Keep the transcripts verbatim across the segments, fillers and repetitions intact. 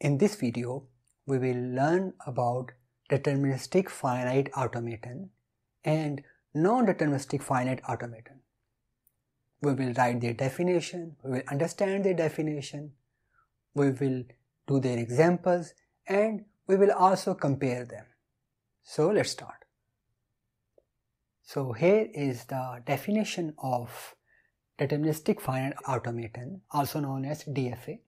In this video, we will learn about deterministic finite automaton and non-deterministic finite automaton. We will write their definition, we will understand their definition, we will do their examples, and we will also compare them. So let's start. So here is the definition of deterministic finite automaton, also known as D F A.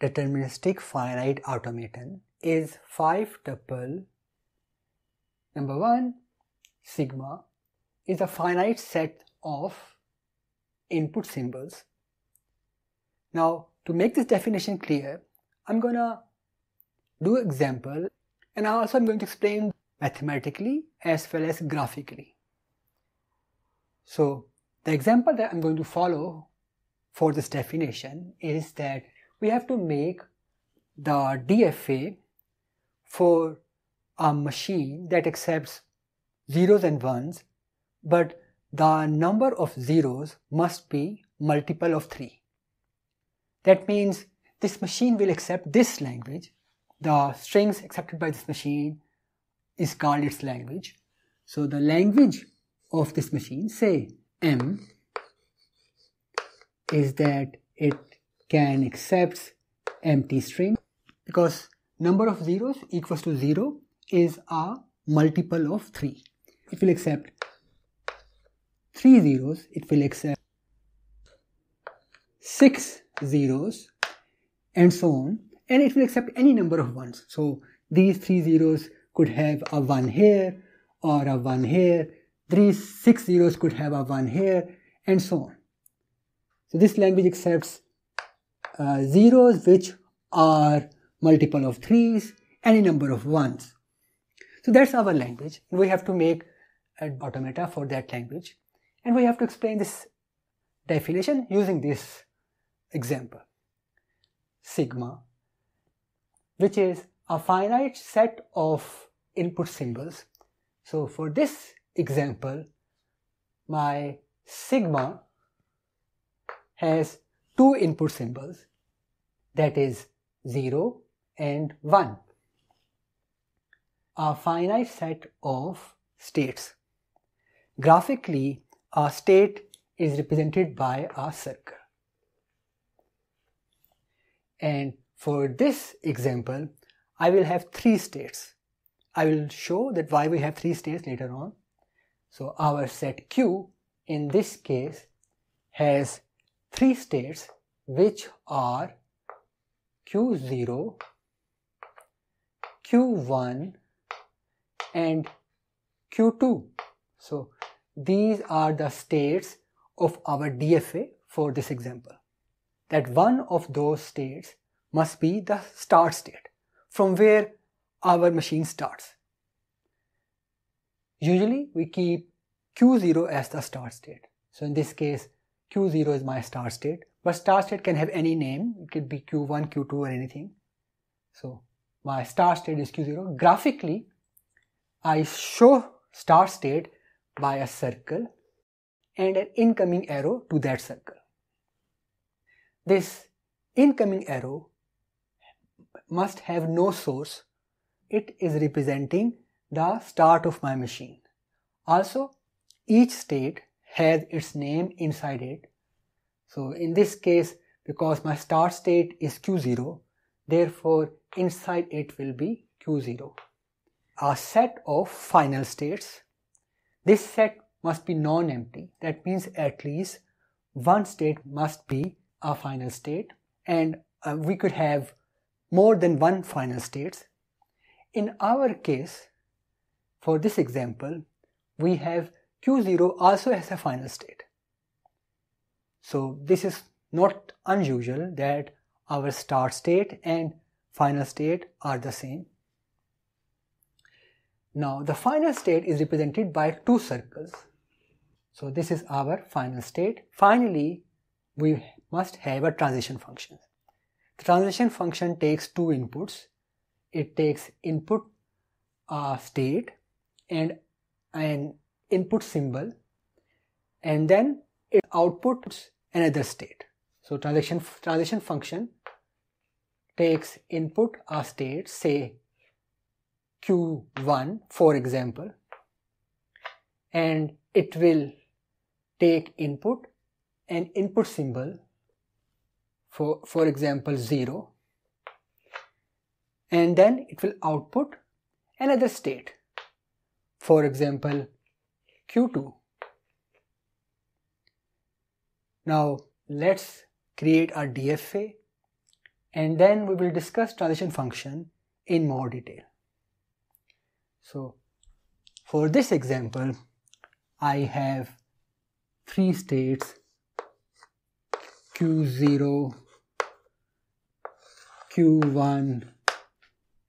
Deterministic finite automaton is five tuple. Number one, sigma is a finite set of input symbols. Now, to make this definition clear, I'm gonna do an example, and also I'm going to explain mathematically as well as graphically. So the example that I'm going to follow for this definition is that we have to make the D F A for a machine that accepts zeros and ones, but the number of zeros must be multiple of three. That means this machine will accept this language. The strings accepted by this machine is called its language. So the language of this machine, say M, is that it can accept empty string, because number of zeros equals to zero is a multiple of three. It will accept three zeros, it will accept six zeros, and so on, and it will accept any number of ones. So these three zeros could have a one here or a one here, these six zeros could have a one here, and so on. So this language accepts Uh, zeros which are multiple of threes, any number of ones. So that's our language. We have to make an automata for that language, and we have to explain this definition using this example. Sigma, which is a finite set of input symbols. So for this example, my sigma has two input symbols, that is zero and one, a finite set of states. Graphically, a state is represented by a circle. And for this example, I will have three states. I will show that why we have three states later on. So our set Q in this case has three states, which are Q zero, Q one, and Q two. So these are the states of our D F A for this example. That one of those states must be the start state, from where our machine starts. Usually we keep Q zero as the start state. So in this case, Q zero is my start state, but start state can have any name. It could be Q one, Q two, or anything. So my start state is Q zero. Graphically, I show start state by a circle and an incoming arrow to that circle. This incoming arrow must have no source. It is representing the start of my machine. Also, each state has its name inside it. So in this case, because my start state is Q zero, therefore inside it will be Q zero. A set of final states. This set must be non-empty. That means at least one state must be a final state, and uh, we could have more than one final states. In our case, for this example, we have Q zero also has a final state. So this is not unusual that our start state and final state are the same. Now the final state is represented by two circles. So this is our final state. Finally, we must have a transition function. The transition function takes two inputs. It takes input uh, state and an input symbol, and then it outputs another state. So transition transition function takes input a state, say Q one for example, and it will take input an input symbol for for example zero, and then it will output another state, for example Q two. Now let's create our D F A and then we will discuss transition function in more detail. So for this example, I have three states Q zero, Q one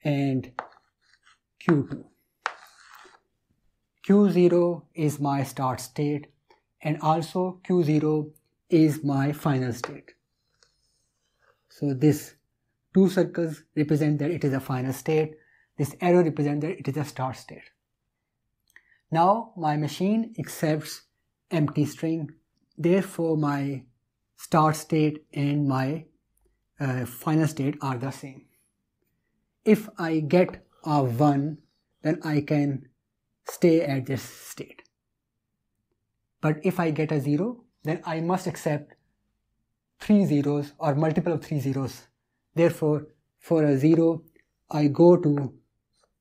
and Q two. Q zero is my start state and also Q zero is my final state. So these two circles represent that it is a final state, this arrow represents that it is a start state. Now my machine accepts empty string, therefore my start state and my uh, final state are the same. If I get a one, then I can stay at this state. But if I get a zero, then I must accept three zeros or multiple of three zeros. Therefore, for a zero, I go to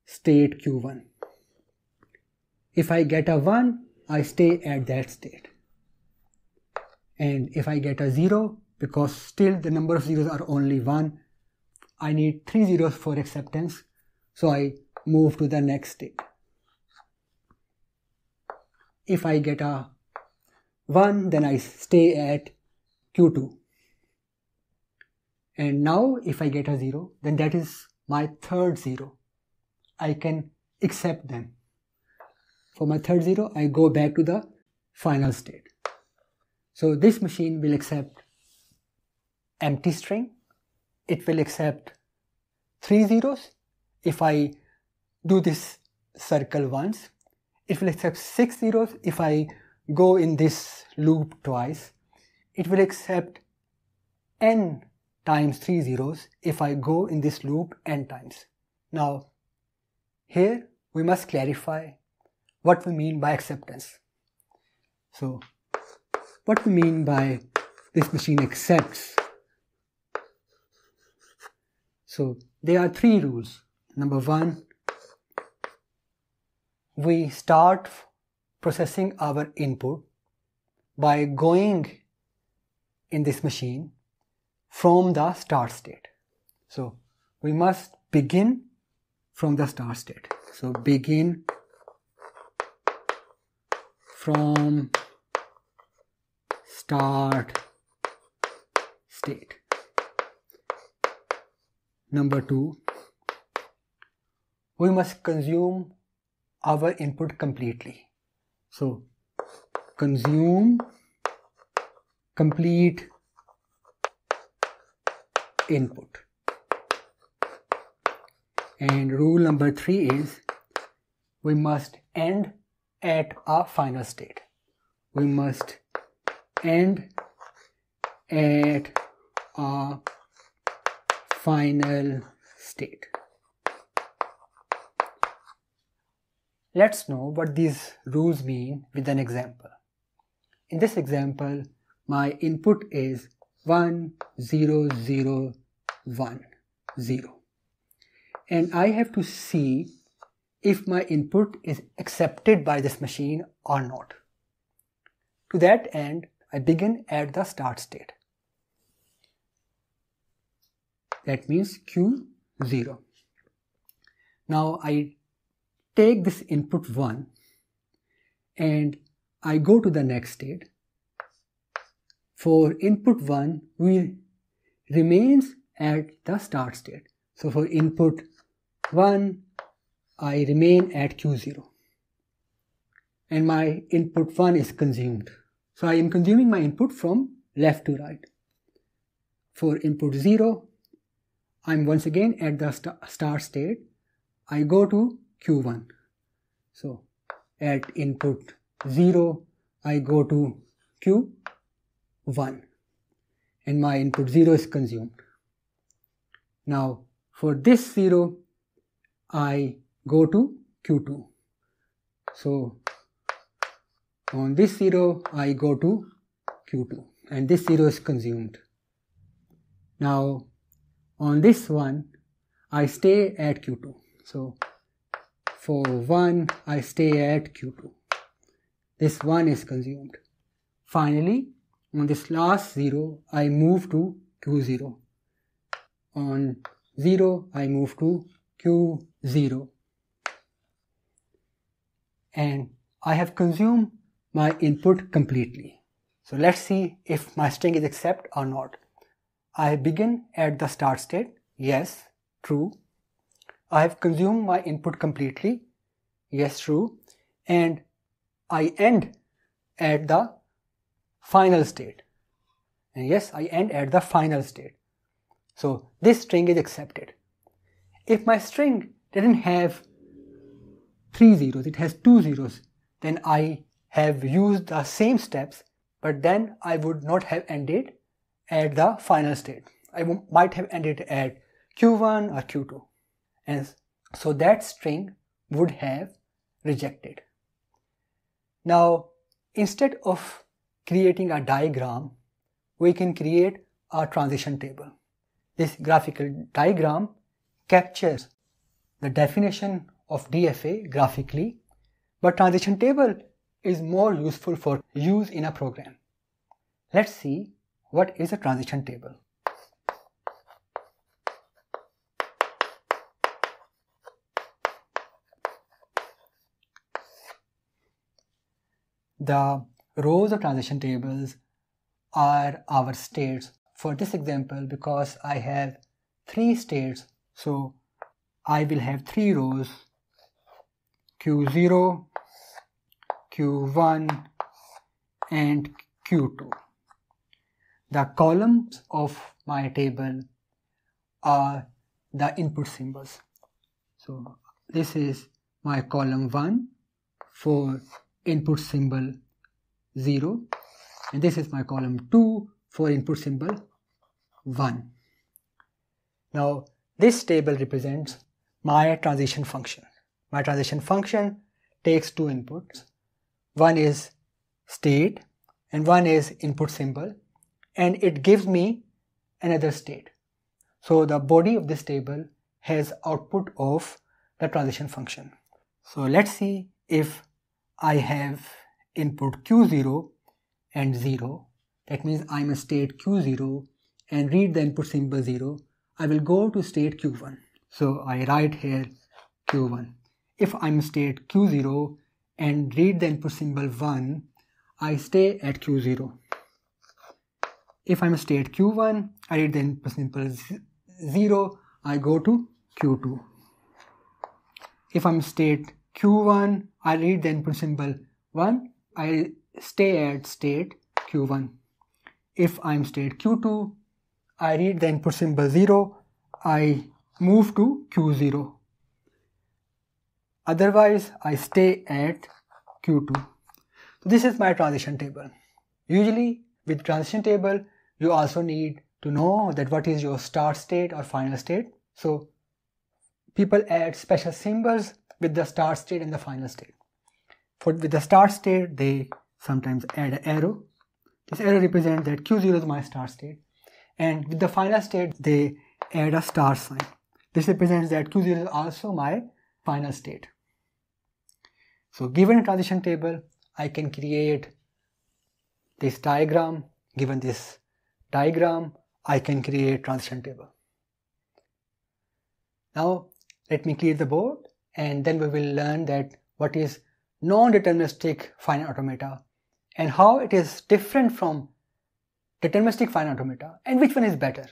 state Q one. If I get a one, I stay at that state. And if I get a zero, because still the number of zeros are only one, I need three zeros for acceptance, so I move to the next state. If I get a one, then I stay at Q two. And now if I get a zero, then that is my third zero. I can accept them. For my third zero, I go back to the final state. So this machine will accept empty string. It will accept three zeros. If I do this circle once, it will accept six zeros. If I go in this loop twice, it will accept n times three zeros if I go in this loop n times. Now, here we must clarify what we mean by acceptance. So, what we mean by this machine accepts? So, there are three rules. Number one, we start processing our input by going in this machine from the start state. So we must begin from the start state. So begin from start state. Number two, we must consume our input completely. So, consume complete input. And rule number three is we must end at a final state. We must end at a final state. Let's know what these rules mean with an example. In this example, my input is one zero zero one zero. And I have to see if my input is accepted by this machine or not. To that end, I begin at the start state. That means Q zero. Now I take this input one and I go to the next state. For input one, we remains at the start state. So for input one, I remain at Q zero. And my input one is consumed. So I am consuming my input from left to right. For input zero, I am once again at the st start state. I go to Q one. So at input zero, I go to Q one and my input zero is consumed. Now for this zero, I go to Q two. So on this zero, I go to Q two, and this zero is consumed. Now on this one, I stay at Q two. So for one, I stay at Q two. This one is consumed. Finally, on this last zero, I move to Q zero. On zero, I move to Q zero. And I have consumed my input completely. So let's see if my string is accept or not. I begin at the start state. Yes, true. I have consumed my input completely. Yes, true. And I end at the final state. And yes, I end at the final state. So this string is accepted. If my string didn't have three zeros, it has two zeros, then I have used the same steps, but then I would not have ended at the final state. I might have ended at Q one or Q two. And so that string would have rejected. Now, instead of creating a diagram, we can create a transition table. This graphical diagram captures the definition of D F A graphically, but transition table is more useful for use in a program. Let's see what is a transition table. The rows of transition tables are our states for this example, because I have three states, so I will have three rows, Q zero, Q one and Q two. The columns of my table are the input symbols. So this is my column one for input symbol zero, and this is my column two for input symbol one. Now this table represents my transition function. My transition function takes two inputs. One is state and one is input symbol, and it gives me another state. So the body of this table has output of the transition function. So let's see if I have input Q zero and zero. That means I'm a state Q zero and read the input symbol zero. I will go to state Q one. So I write here Q one. If I'm state Q zero and read the input symbol one, I stay at Q zero. If I'm state Q one, I read the input symbol zero, I go to Q two. If I'm state Q one, I read the input symbol one, I stay at state Q one. If I'm state Q two, I read the input symbol zero, I move to Q zero. Otherwise, I stay at Q two. So this is my transition table. Usually, with transition table, you also need to know that what is your start state or final state. So people add special symbols with the start state and the final state. For with the start state, they sometimes add an arrow. This arrow represents that Q zero is my start state. And with the final state, they add a star sign. This represents that Q zero is also my final state. So given a transition table, I can create this diagram. Given this diagram, I can create transition table. Now, let me clear the board. And then we will learn that what is non-deterministic finite automata and how it is different from deterministic finite automata and which one is better.